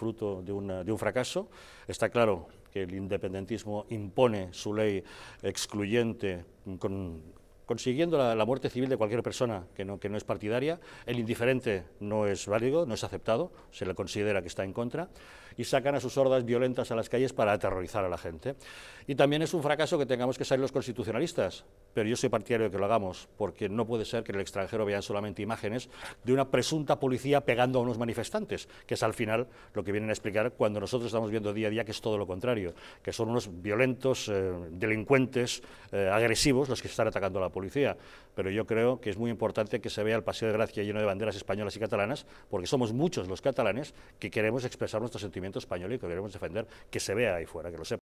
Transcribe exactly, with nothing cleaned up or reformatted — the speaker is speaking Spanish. fruto de, una, de un fracaso. Está claro que el independentismo impone su ley excluyente, con, consiguiendo la, la muerte civil de cualquier persona que no, que no es partidaria. El indiferente no es válido, no es aceptado, se le considera que está en contra, y sacan a sus hordas violentas a las calles para aterrorizar a la gente. Y también es un fracaso que tengamos que salir los constitucionalistas, pero yo soy partidario de que lo hagamos, porque no puede ser que en el extranjero vean solamente imágenes de una presunta policía pegando a unos manifestantes, que es al final lo que vienen a explicar cuando nosotros estamos viendo día a día que es todo lo contrario, que son unos violentos eh, delincuentes eh, agresivos los que están atacando a la policía. Pero yo creo que es muy importante que se vea el Paseo de Gracia lleno de banderas españolas y catalanas, porque somos muchos los catalanes que queremos expresar nuestro sentimiento español y que queremos defender, que se vea ahí fuera, que lo sepa.